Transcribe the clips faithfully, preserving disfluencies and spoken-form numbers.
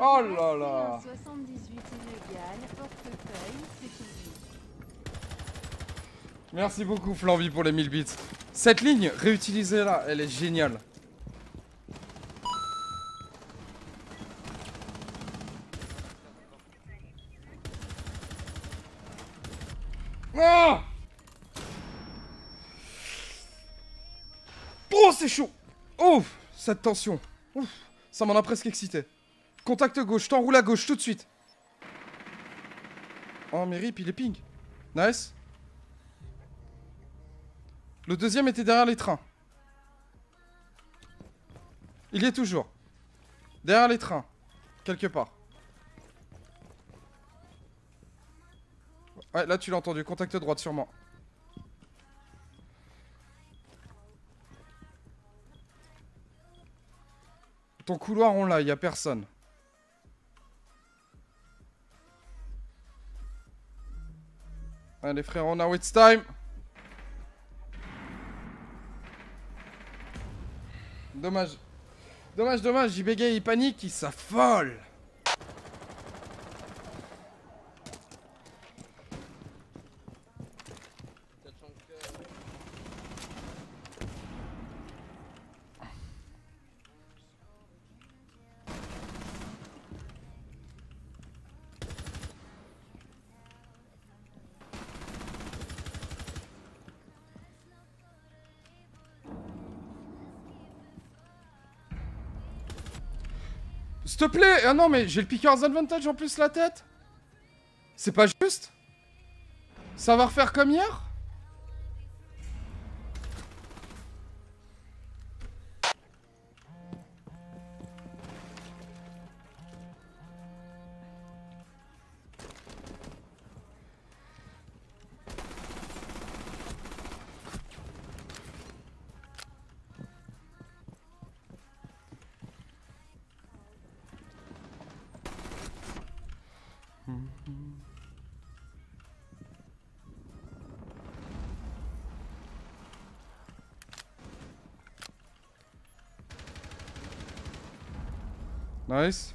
Oh là là. Merci beaucoup Flamby pour les mille bits. Cette ligne, réutilisez-la, elle est géniale. Oh, oh c'est chaud. Oh, cette tension. Ouf, ça m'en a presque excité. Contact gauche, t'enroule à gauche tout de suite. Oh mais rip, il est ping. Nice. Le deuxième était derrière les trains. Il y est toujours. Derrière les trains. Quelque part. Ouais, là tu l'as entendu. Contact droite sûrement. Ton couloir, on l'a. Il n'y a personne. Allez frère, on a it's time. Dommage. Dommage, dommage, j'y bégaye, il panique, il s'affole. S'il te plaît! Ah non, mais j'ai le pickers advantage en plus la tête! C'est pas juste? Ça va refaire comme hier? Nice.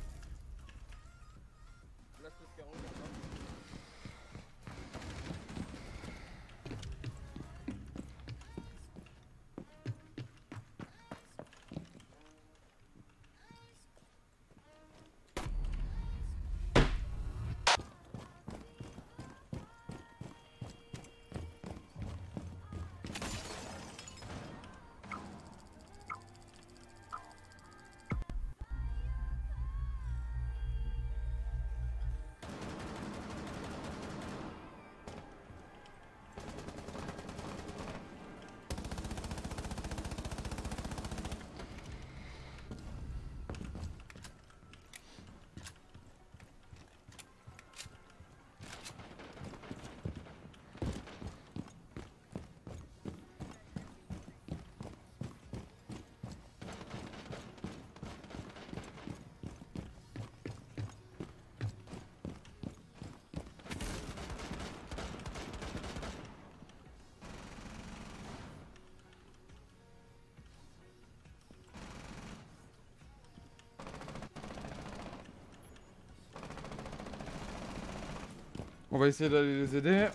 On va essayer d'aller les aider.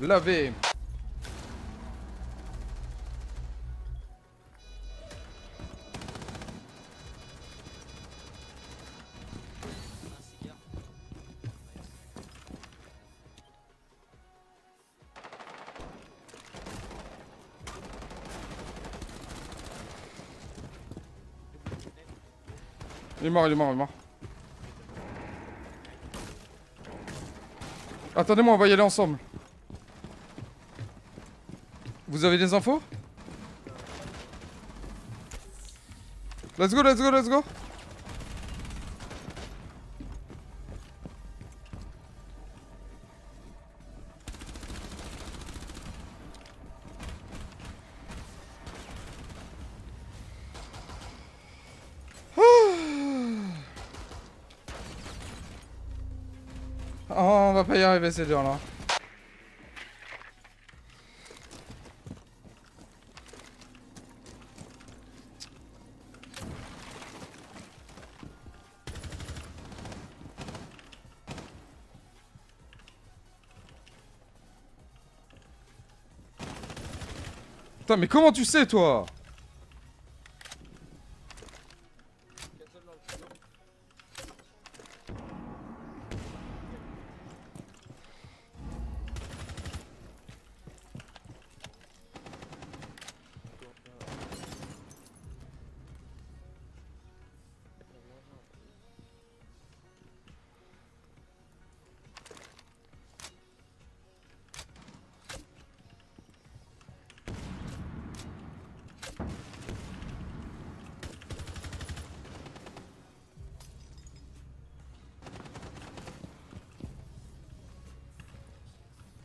Laver. Il est mort, il est mort, il est mort. Attendez-moi, on va y aller ensemble. Vous avez des infos? Let's go, let's go, let's go. Oh, on va pas y arriver, c'est dur là. Putain, mais comment tu sais, toi?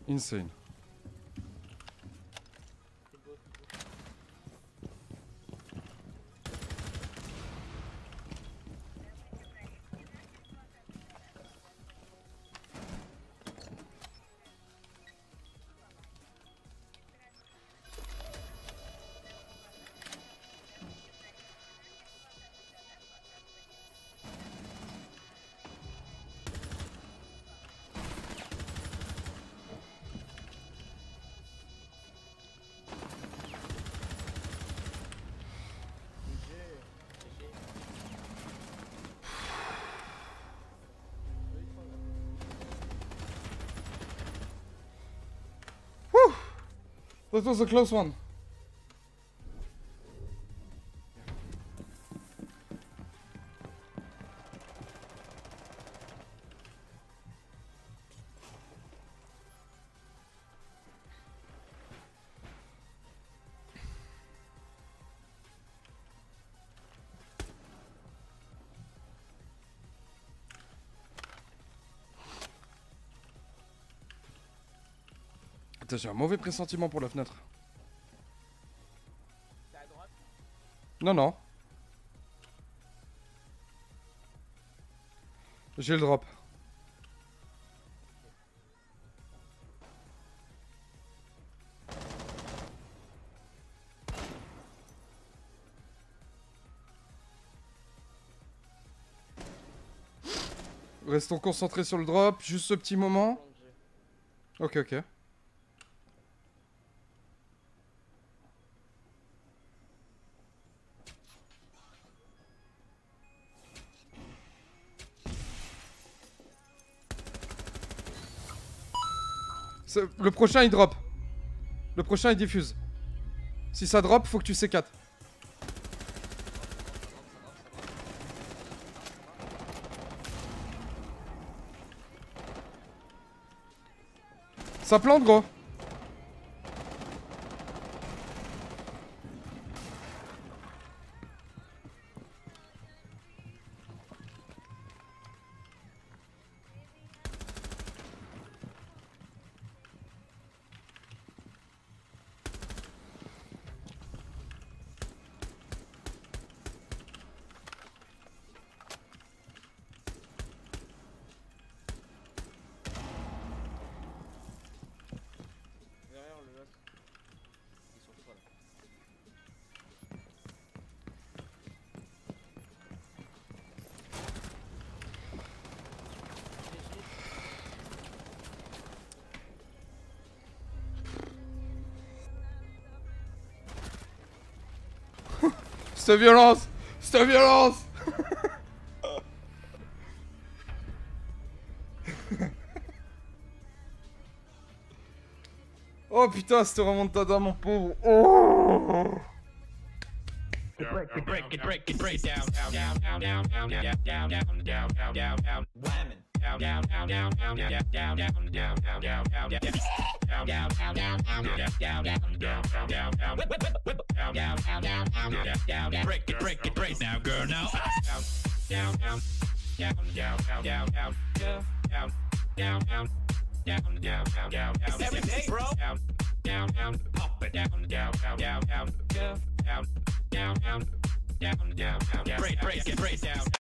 Insane. That was a close one. J'ai un mauvais pressentiment pour la fenêtre. C'est à droite ? Non, non. J'ai le drop. Restons concentrés sur le drop, juste ce petit moment. Ok, ok. Le prochain il drop. Le prochain il diffuse. Si ça drop, faut que tu C quatre. Ça plante gros. C'est violence, c'est violence. Oh putain, c'était vraiment tada mon pauvre. Oh. down down down down down down down down down down down down down down down down down down down down down whip whip whip down down down down down break it break it break now girl now down down down down down down down down down down down down down down it's every day bro down down down up and down down down down down down down down down down down break break break down